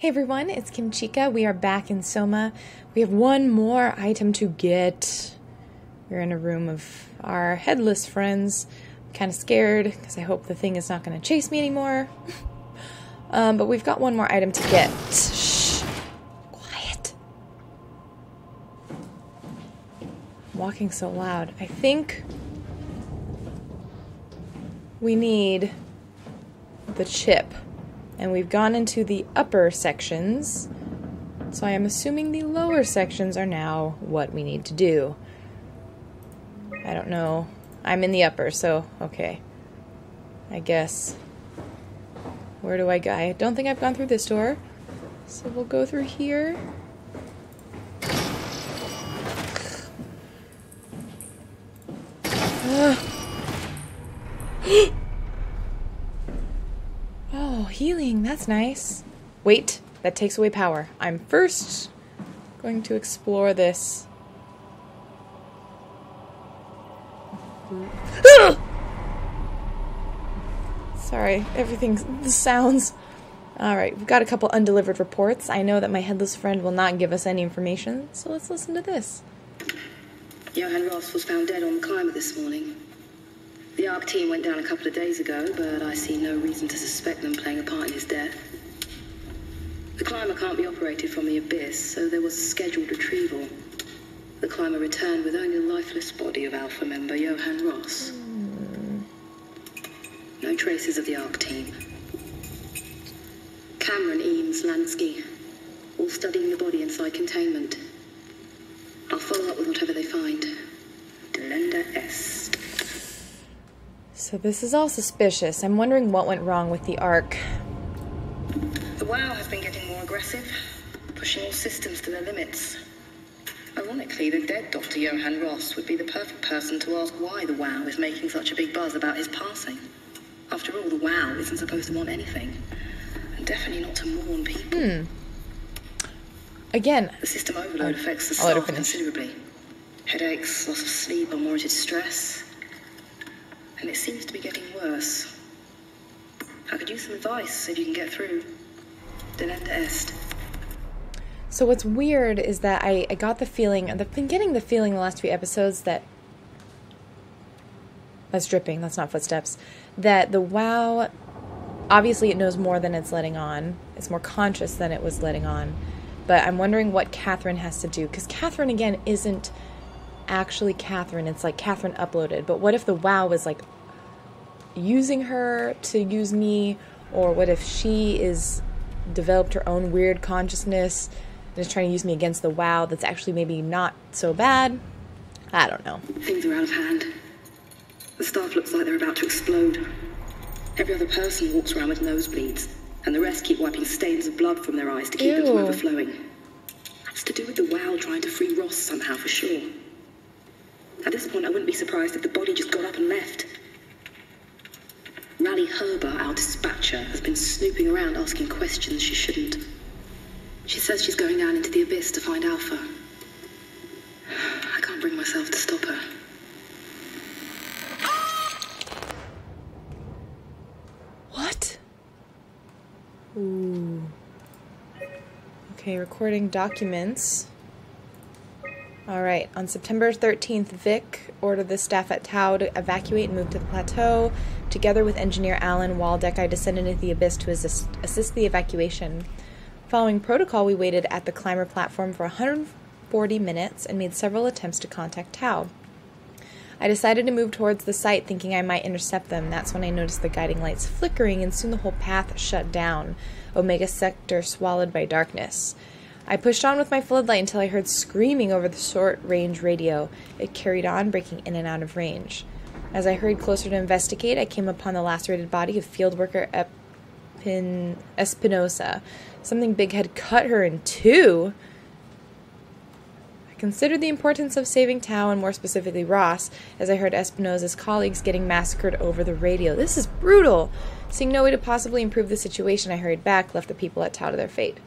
Hey everyone, it's Kimchica. We are back in Soma. We have one more item to get. We're in a room of our headless friends. I'm kind of scared because I hope the thing is not going to chase me anymore. But we've got one more item to get. Shh. Quiet. I'm walking so loud. I think we need the chip. And we've gone into the upper sections, so I am assuming the lower sections are now what we need to do. I don't know. I'm in the upper, so okay. I guess. Where do I go? I don't think I've gone through this door, so we'll go through here. Healing, that's nice. Wait, that takes away power. I'm first going to explore this. Sorry, everything, the sounds. Alright, we've got a couple undelivered reports. I know that my headless friend will not give us any information, so let's listen to this. Johan Ross was found dead on the climber this morning. The Ark team went down a couple of days ago, but I see no reason to suspect them playing a part in his death. The climber can't be operated from the abyss, so there was a scheduled retrieval. The climber returned with only the lifeless body of Alpha member Johan Ross. No traces of the Ark team. Cameron, Eames, Lansky, all studying the body inside containment. I'll follow up with whatever they find. Delenda est. So this is all suspicious. I'm wondering what went wrong with the Ark. The WoW has been getting more aggressive, pushing all systems to their limits. Ironically, the dead Dr. Johan Ross would be the perfect person to ask why the WoW is making such a big buzz about his passing. After all, the WoW isn't supposed to want anything, and definitely not to mourn people. Again, the system overload affects the staff considerably. Headaches, loss of sleep, unwarranted stress. And it seems to be getting worse. I could use some advice if you can get through. Delenda est. So what's weird is that I got the feeling, I've been getting the feeling the last few episodes that... That's dripping, that's not footsteps. That the WoW, obviously it knows more than it's letting on. It's more conscious than it was letting on. But I'm wondering what Catherine has to do. Because Catherine, again, isn't... actually Catherine. It's like Catherine uploaded, but what if the WoW was like using her to use me, or what if she is developed her own weird consciousness and is trying to use me against the WoW that's actually maybe not so bad? I don't know. Things are out of hand. The staff looks like they're about to explode. Every other person walks around with nosebleeds, and the rest keep wiping stains of blood from their eyes to keep them from overflowing. That's to do with the WoW trying to free Ross somehow for sure. At this point, I wouldn't be surprised if the body just got up and left. Raleigh Herber, our dispatcher, has been snooping around asking questions she shouldn't. She says she's going down into the abyss to find Alpha. I can't bring myself to stop her. What? Ooh. Okay, recording documents. All right, on September 13th, Vic ordered the staff at Tau to evacuate and move to the plateau. Together with engineer Alan Waldeck, I descended into the abyss to assist the evacuation. Following protocol, we waited at the climber platform for 140 minutes and made several attempts to contact Tau. I decided to move towards the site, thinking I might intercept them. That's when I noticed the guiding lights flickering, and soon the whole path shut down, Omega Sector swallowed by darkness. I pushed on with my floodlight until I heard screaming over the short-range radio. It carried on, breaking in and out of range. As I hurried closer to investigate, I came upon the lacerated body of field worker Espinosa. Something big had cut her in two. I considered the importance of saving Tau, and more specifically Ross, as I heard Espinosa's colleagues getting massacred over the radio. This is brutal! Seeing no way to possibly improve the situation, I hurried back, left the people at Tau to their fate.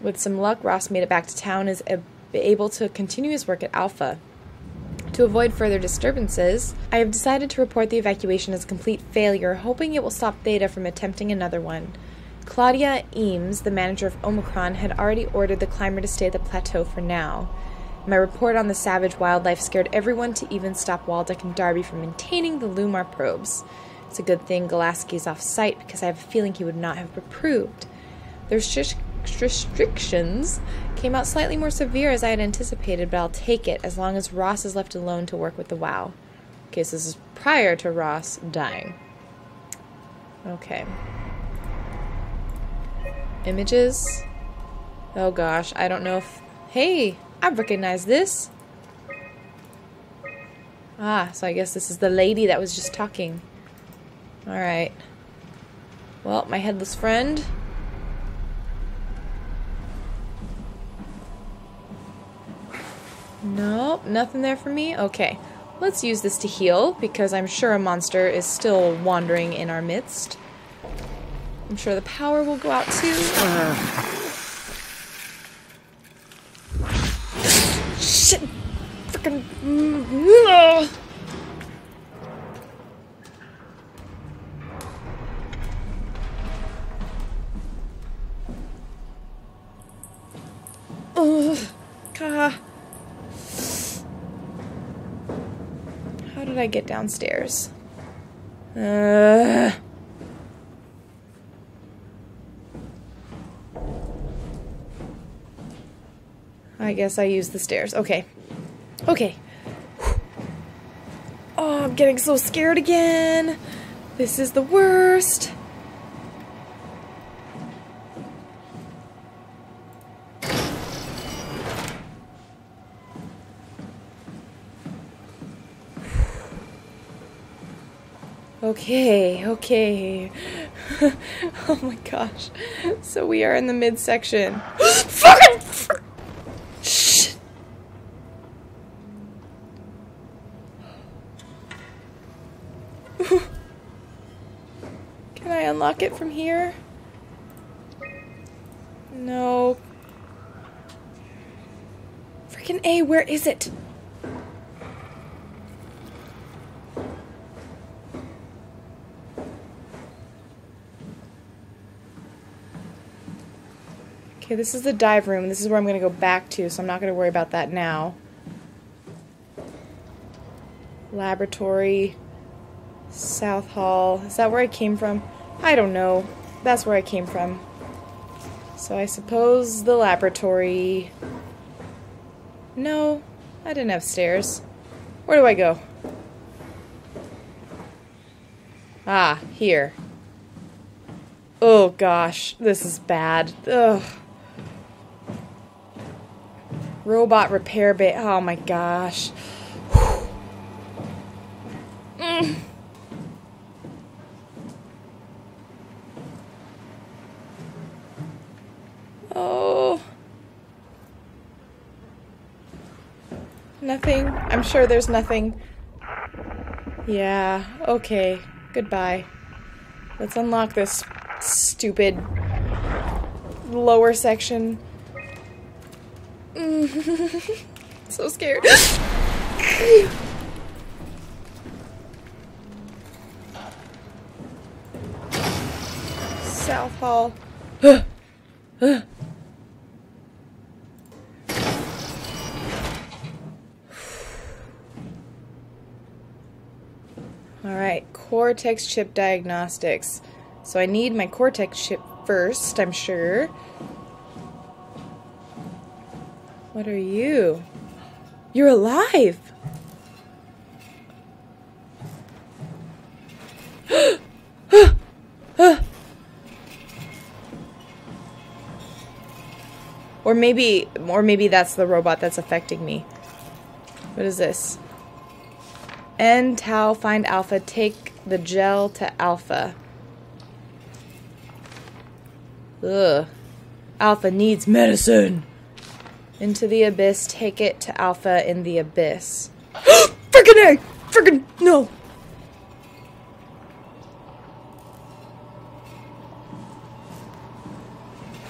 With some luck, Ross made it back to town and is able to continue his work at Alpha. To avoid further disturbances, I have decided to report the evacuation as a complete failure, hoping it will stop Theta from attempting another one. Claudia Eames, the manager of Omicron, had already ordered the climber to stay at the plateau for now. My report on the savage wildlife scared everyone to even stop Waldeck and Darby from maintaining the Lumar probes. It's a good thing Gillespie's off-site, because I have a feeling he would not have approved. The restrictions came out slightly more severe as I had anticipated, but I'll take it, as long as Ross is left alone to work with the WoW. Okay, so this is prior to Ross dying. Okay. Images? Oh gosh, I don't know if... Hey! I recognize this. Ah, so I guess this is the lady that was just talking. Alright. Well, my headless friend. Nope, nothing there for me. Okay, let's use this to heal, because I'm sure a monster is still wandering in our midst. I'm sure the power will go out too. Shit! Frickin'... How did I get downstairs? I guess I use the stairs. Okay. Okay. Oh, I'm getting so scared again. This is the worst. Okay, okay. Oh my gosh. So we are in the midsection. Fucking fuck! Unlock it from here? No. Freaking A, where is it? Okay, this is the dive room. This is where I'm going to go back to, so I'm not going to worry about that now. Laboratory, South Hall. Is that where I came from? I don't know. That's where I came from. So I suppose the laboratory... No, I didn't have stairs. Where do I go? Ah, here. Oh gosh, this is bad. Ugh. Robot repair bay. Oh my gosh. Nothing. I'm sure there's nothing. Yeah, okay. Goodbye. Let's unlock this stupid lower section. So scared. South Hall. Alright, Cortex Chip Diagnostics. So I need my Cortex Chip first, I'm sure. What are you? You're alive! Or maybe that's the robot that's affecting me. What is this? End Tau, find Alpha, take the gel to Alpha. Ugh. Alpha needs medicine. Into the abyss, take it to Alpha in the abyss. Frickin' A! Frickin' no!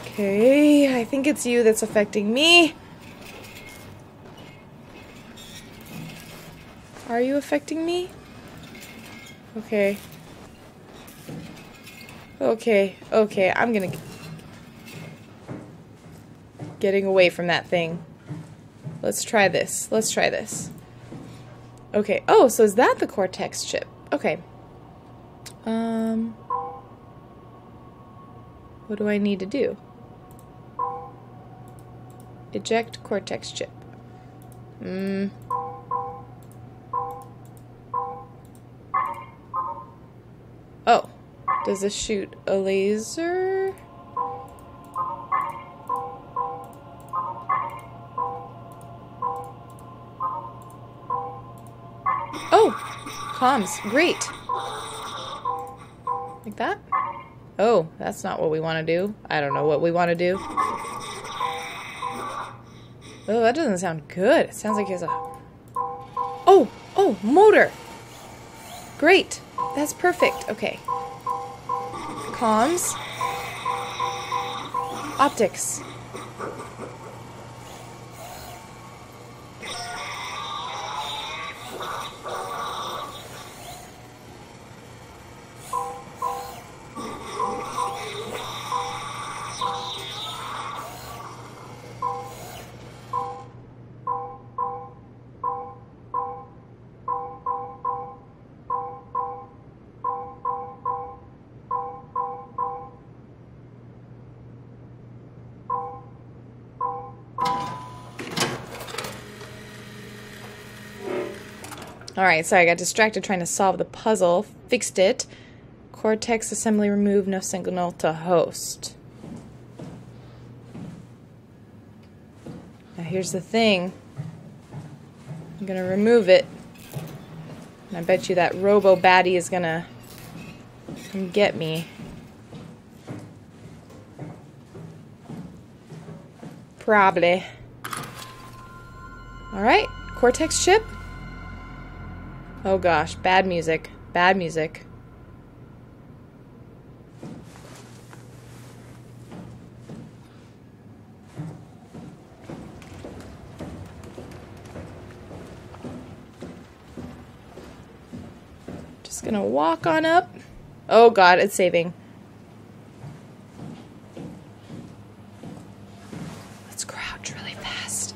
Okay, I think it's you that's affecting me. Are you affecting me? Okay. Okay, I'm gonna... Getting away from that thing. Let's try this. Okay, oh, so is that the Cortex chip? Okay. What do I need to do? Eject Cortex chip. Oh. Does this shoot a laser? Oh! Comms. Great! Like that? Oh, that's not what we want to do. I don't know what we want to do. Oh, that doesn't sound good. It sounds like he has a... Oh! Oh! Motor! Great! That's perfect. Okay. Comms. Optics. Alright, so I got distracted trying to solve the puzzle. Fixed it. Cortex assembly removed. No signal to host. Now here's the thing. I'm gonna remove it. And I bet you that robo baddie is gonna come get me. Probably. Alright, Cortex chip. Oh gosh, bad music. Bad music. Just gonna walk on up. Oh god, it's saving. Let's crouch really fast.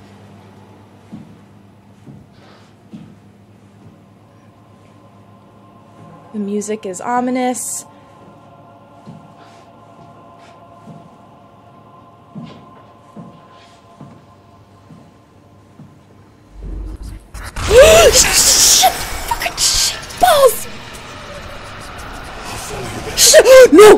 The music is ominous. Shit! Fucking shit balls! No.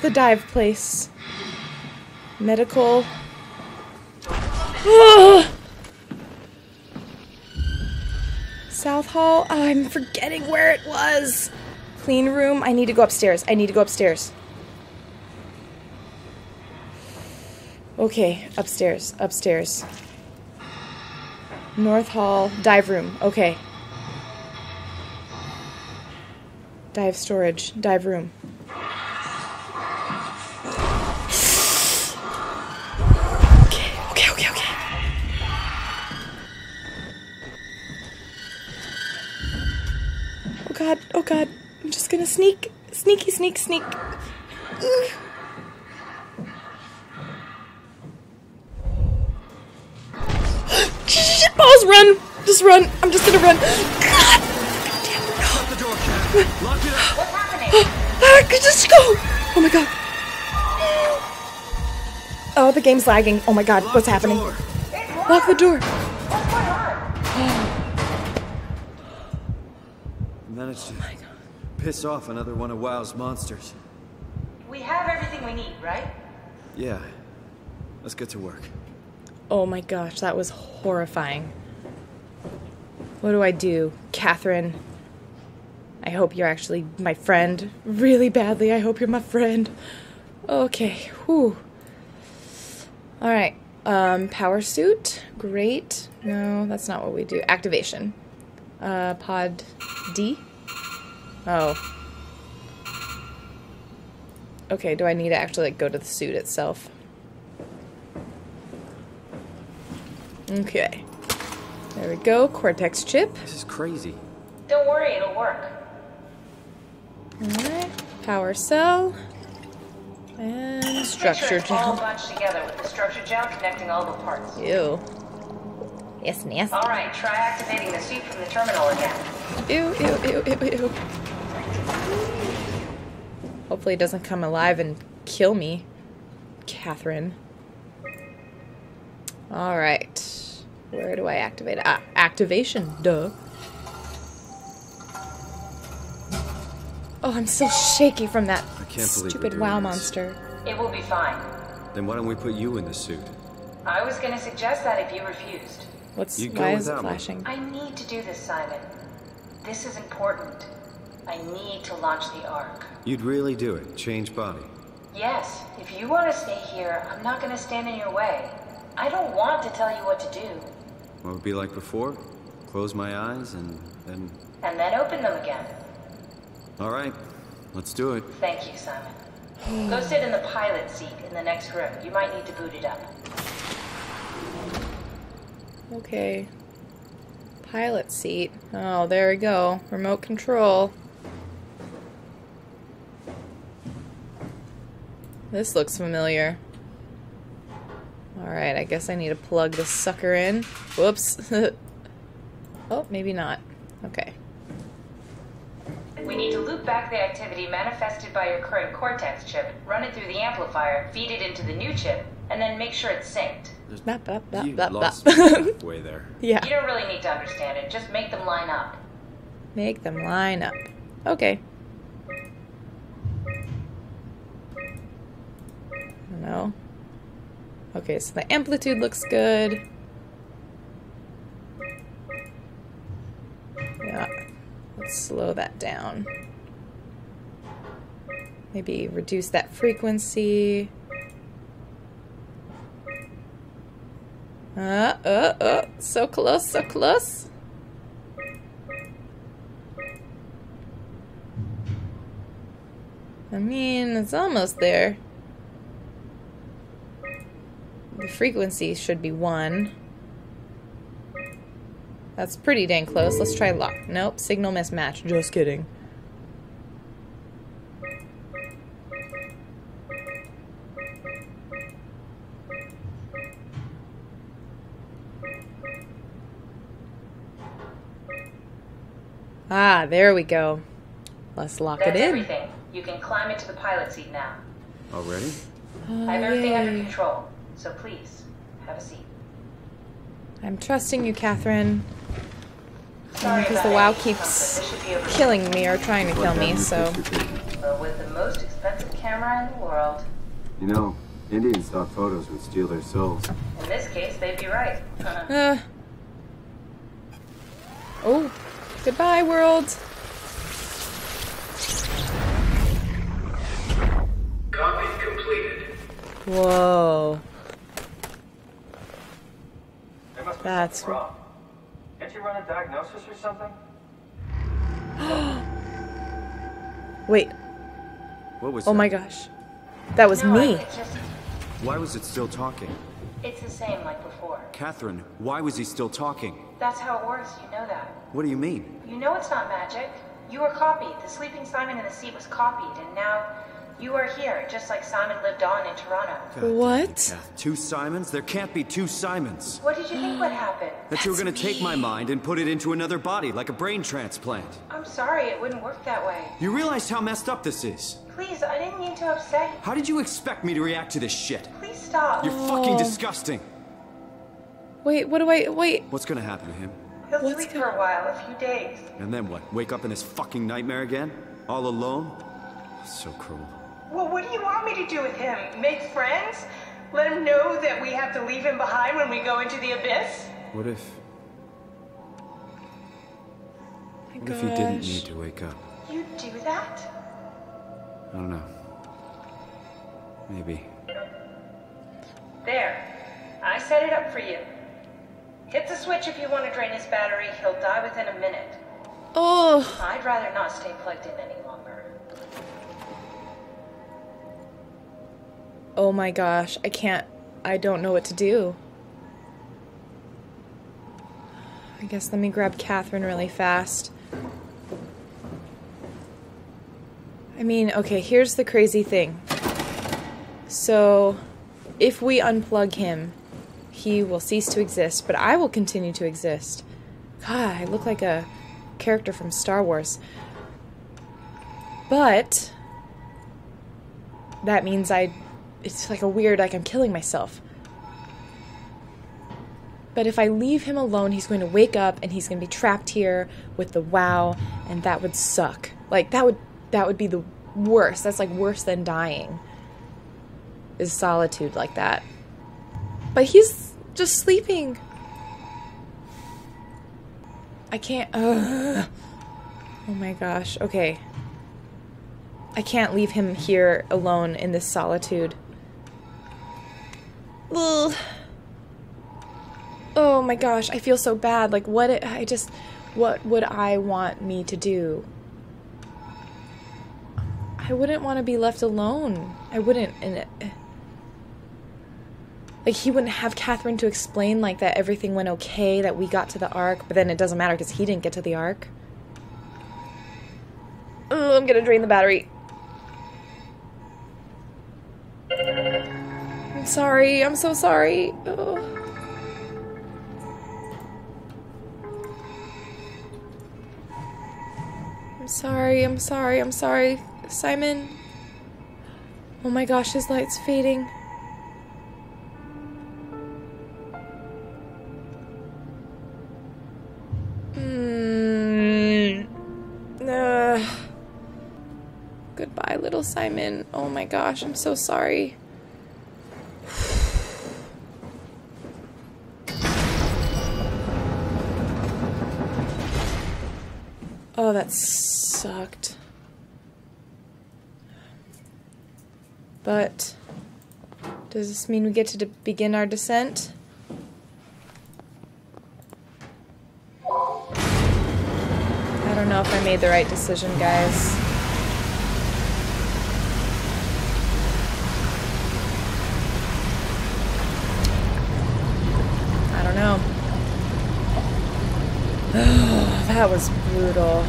The dive place. Medical. Ugh! South Hall. Oh, I'm forgetting where it was. Clean room. I need to go upstairs. Okay, upstairs. North Hall. Dive room. Okay. Dive storage. Dive room. God, I'm just gonna sneak. Sneak. Ugh. Shit, balls, run! Just run. I'm just gonna run. God! Damn it. Lock the door, Kat. Lock it up. What's happening? I could just go. Oh my god. Oh, the game's lagging. Oh my god, what's happening? Lock the door. What's going on? Managed to piss off another one of WoW's monsters. We have everything we need, right? Yeah. Let's get to work. Oh my gosh, that was horrifying. What do I do? Catherine, I hope you're actually my friend. Really badly, I hope you're my friend. Okay, whew. All right. Power suit. Great. No, that's not what we do. Activation. Pod D. Oh. Okay, do I need to actually like go to the suit itself? Okay. There we go. Cortex chip. This is crazy. Don't worry, it'll work. Alright. Power cell. And structure gel. All bunched together with the structure gel connecting all the parts. Ew. Yes, nasty. Alright, try activating the suit from the terminal again. Ew, ew, ew, ew, ew. Hopefully it doesn't come alive and kill me, Catherine. Alright. Where do I activate? Ah, activation. Duh. Oh, I'm so shaky from that stupid WoW monster. It will be fine. Then why don't we put you in the suit? I was going to suggest that if you refused. Why is it flashing? I need to do this, Simon. This is important. I need to launch the Ark. You'd really do it. Change body. Yes. If you want to stay here, I'm not going to stand in your way. I don't want to tell you what to do. What would it be like before? Close my eyes and then... And then open them again. All right. Let's do it. Thank you, Simon. Go sit in the pilot seat in the next room. You might need to boot it up. Okay. Pilot seat. Oh, there we go. Remote control. This looks familiar. Alright, I guess I need to plug this sucker in. Whoops. Oh, maybe not. Okay. We need to loop back the activity manifested by your current Cortex chip, run it through the amplifier, feed it into the new chip, and then make sure it's synced. Way there. Yeah. You don't really need to understand it. Just make them line up. Make them line up. Okay. No. Okay, so the amplitude looks good. Yeah. Let's slow that down. Maybe reduce that frequency. So close, so close. I mean, it's almost there. The frequency should be 1. That's pretty dang close. Let's try lock. Nope, signal mismatch. Just kidding. Ah, there we go. Let's lock it in. That's everything. You can climb into the pilot seat now. Already? I have everything under control. So please, have a seat. I'm trusting you, Catherine. Sorry, because the WoW keeps killing me or trying to kill me, so... With the most expensive camera in the world. You know, Indians thought photos would steal their souls. In this case, they'd be right. Oh, goodbye, world. Copy completed. Whoa. That's wrong. Can't you run a diagnosis or something? Wait. What was that? Oh my gosh. That was me. Why was it still talking? It's the same like before. Catherine, why was he still talking? That's how it works, you know that. What do you mean? You know it's not magic. You were copied. The sleeping Simon in the seat was copied, and now you are here, just like Simon lived on in Toronto. God, what? Two Simons? There can't be two Simons. What did you think would happen? That you were going to take my mind and put it into another body, like a brain transplant. I'm sorry, it wouldn't work that way. You realize how messed up this is? Please, I didn't mean to upset you. How did you expect me to react to this shit? Please stop. You're fucking disgusting. Wait, what do I... Wait. What's going to happen to him? He'll sleep for a while, a few days. And then what? Wake up in this fucking nightmare again? All alone? So cruel. Well, what do you want me to do with him? Make friends? Let him know that we have to leave him behind when we go into the abyss? What if... What if he didn't need to wake up? You'd do that? I don't know. Maybe. There. I set it up for you. Hit the switch if you want to drain his battery. He'll die within a minute. Oh. I'd rather not stay plugged in any longer. Oh my gosh. I can't. I don't know what to do. I guess let me grab Catherine really fast. I mean, okay, here's the crazy thing. So, if we unplug him, he will cease to exist, but I will continue to exist. God, I look like a character from Star Wars. But that means it's like a weird, like I'm killing myself. But if I leave him alone, he's going to wake up and he's going to be trapped here with the WoW, and that would suck. Like that would be the worst. That's like worse than dying. Is solitude like that. But he's just sleeping. I can't. Oh my gosh. Okay. I can't leave him here alone in this solitude. Ugh. Oh my gosh, I feel so bad. Like, what would I want me to do? I wouldn't want to be left alone. I wouldn't. And like, he wouldn't have Catherine to explain, like, that everything went okay, that we got to the Ark, but then it doesn't matter because he didn't get to the Ark. Oh, I'm gonna drain the battery. I'm sorry. I'm so sorry. Oh. I'm sorry. Simon. Oh my gosh, his light's fading. Goodbye, little Simon. Oh my gosh, I'm so sorry. Oh, that sucked. But does this mean we get to begin our descent? I don't know if I made the right decision, guys. I don't know. Oh, that was brutal.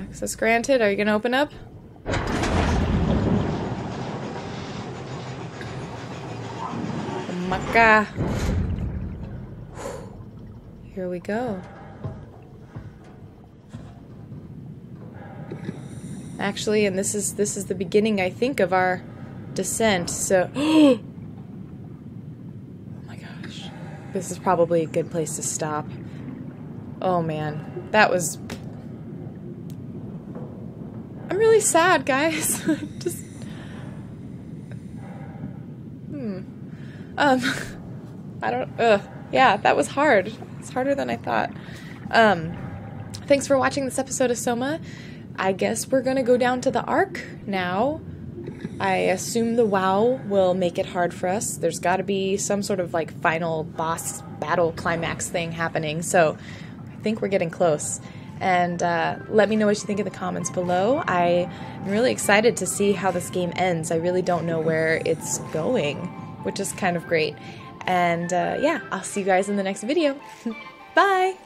Access granted. Are you gonna open up? Maca. Here we go. Actually, and this is the beginning, I think, of our descent. So, oh my gosh, this is probably a good place to stop. Oh man, that was. I'm really sad, guys. Just. I don't. Yeah, that was hard. It's harder than I thought. Thanks for watching this episode of Soma. I guess we're gonna go down to the Ark now. I assume the WoW will make it hard for us. There's gotta be some sort of like final boss battle climax thing happening, so I think we're getting close. And let me know what you think in the comments below. I'm really excited to see how this game ends. I really don't know where it's going, which is kind of great. And yeah, I'll see you guys in the next video. Bye!